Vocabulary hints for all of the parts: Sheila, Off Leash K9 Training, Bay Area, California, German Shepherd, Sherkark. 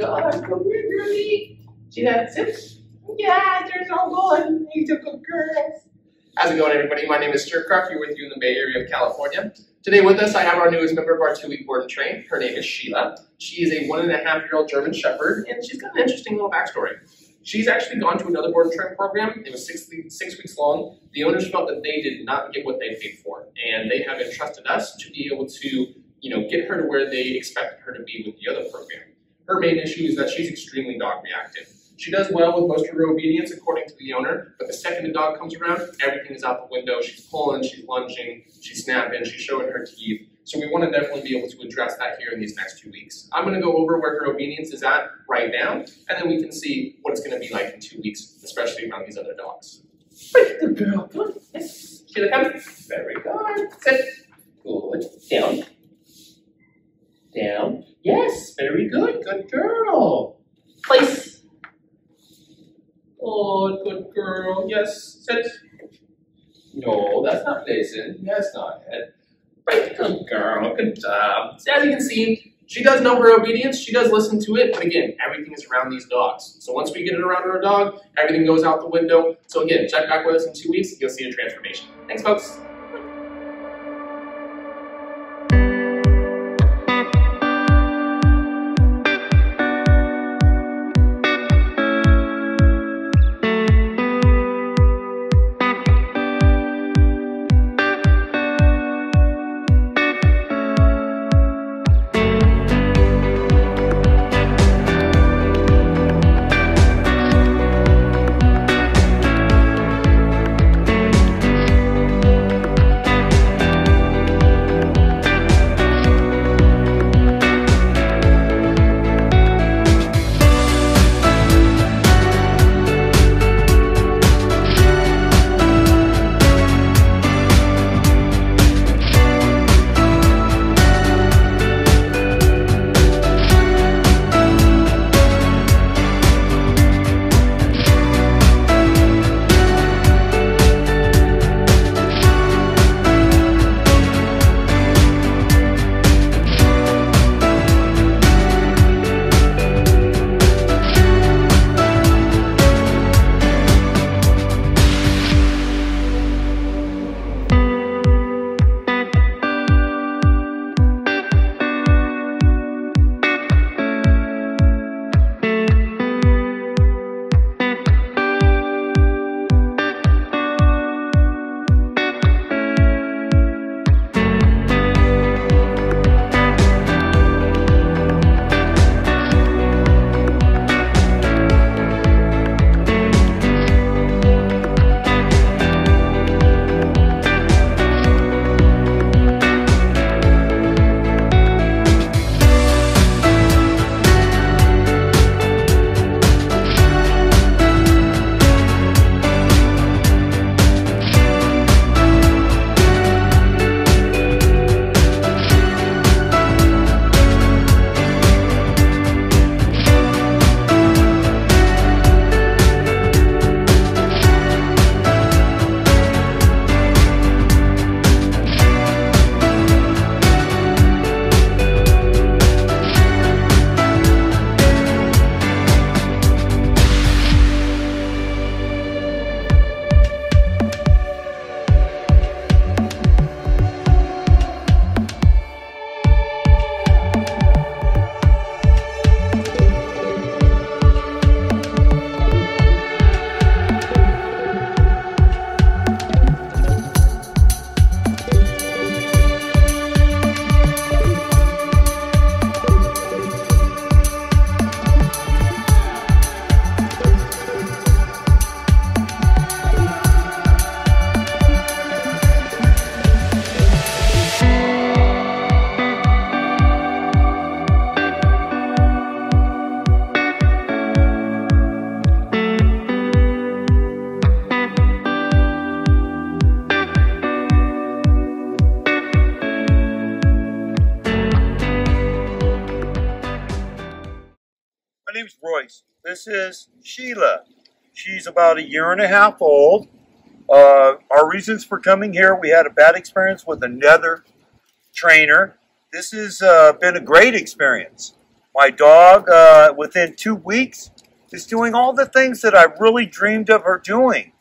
God, come here, girlie. She got six. Yeah, there's all going. These are good girls. How's it going, everybody? My name is Sherkark. You're with you in the Bay Area of California. Today with us, I have our newest member of our two-week board and train. Her name is Sheila. She is a 1.5-year-old German Shepherd, and she's got an interesting little backstory. She's actually gone to another board and train program. It was six weeks long. The owners felt that they did not get what they paid for, and they have entrusted us to be able to, you know, get her to where they expected her to be with the other program. Her main issue is that she's extremely dog reactive. She does well with most of her obedience, according to the owner, but the second the dog comes around, everything is out the window. She's pulling, she's lunging, she's snapping, she's showing her teeth. So we want to definitely be able to address that here in these next 2 weeks. I'm going to go over where her obedience is at right now, and then we can see what it's going to be like in 2 weeks, especially around these other dogs. Good girl. Come on. Sheila, come. Very good. Sit. Good. Down. Down. Yes. Very good. Good girl. Place. Oh, good girl. Yes, sit. No, that's not placing. That's not it. Right, good girl. Good job. So as you can see, she does know her obedience. She does listen to it. But again, everything is around these dogs. So once we get it around our dog, everything goes out the window. So again, check back with us in 2 weeks. You'll see a transformation. Thanks, folks. This is Sheila. She's about 1.5 years old. Our reasons for coming here, we had a bad experience with another trainer. This has been a great experience. My dog, within 2 weeks, is doing all the things that I really dreamed of her doing.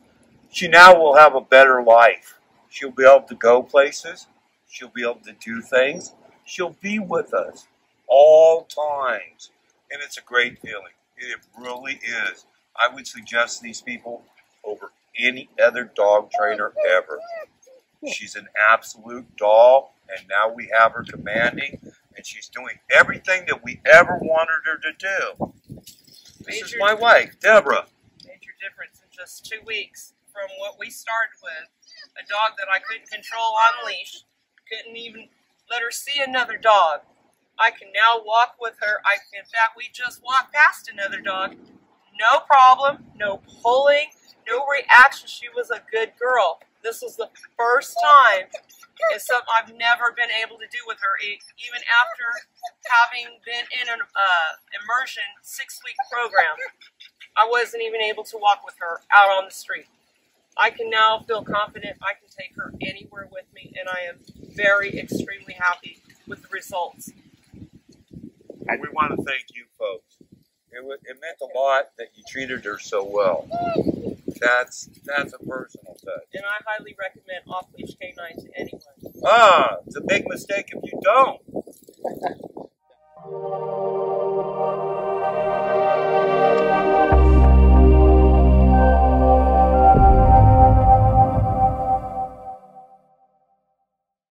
She now will have a better life. She'll be able to go places. She'll be able to do things. She'll be with us all times. And it's a great feeling. It really is. I would suggest these people over any other dog trainer ever. She's an absolute doll, and now we have her commanding, and she's doing everything that we ever wanted her to do. This is my wife, Deborah. Major difference in just 2 weeks from what we started with. A dog that I couldn't control on leash, couldn't even let her see another dog. I can now walk with her. In fact, we just walked past another dog. No problem, no pulling, no reaction. She was a good girl. This was the first time. It's something I've never been able to do with her, even after having been in an immersion 6-week program. I wasn't even able to walk with her out on the street. I can now feel confident I can take her anywhere with me, and I am very, extremely happy with the results. And we want to thank you folks. It meant a lot that you treated her so well. That's a personal touch. And I highly recommend Off Leash K9 to anyone. Ah, it's a big mistake if you don't.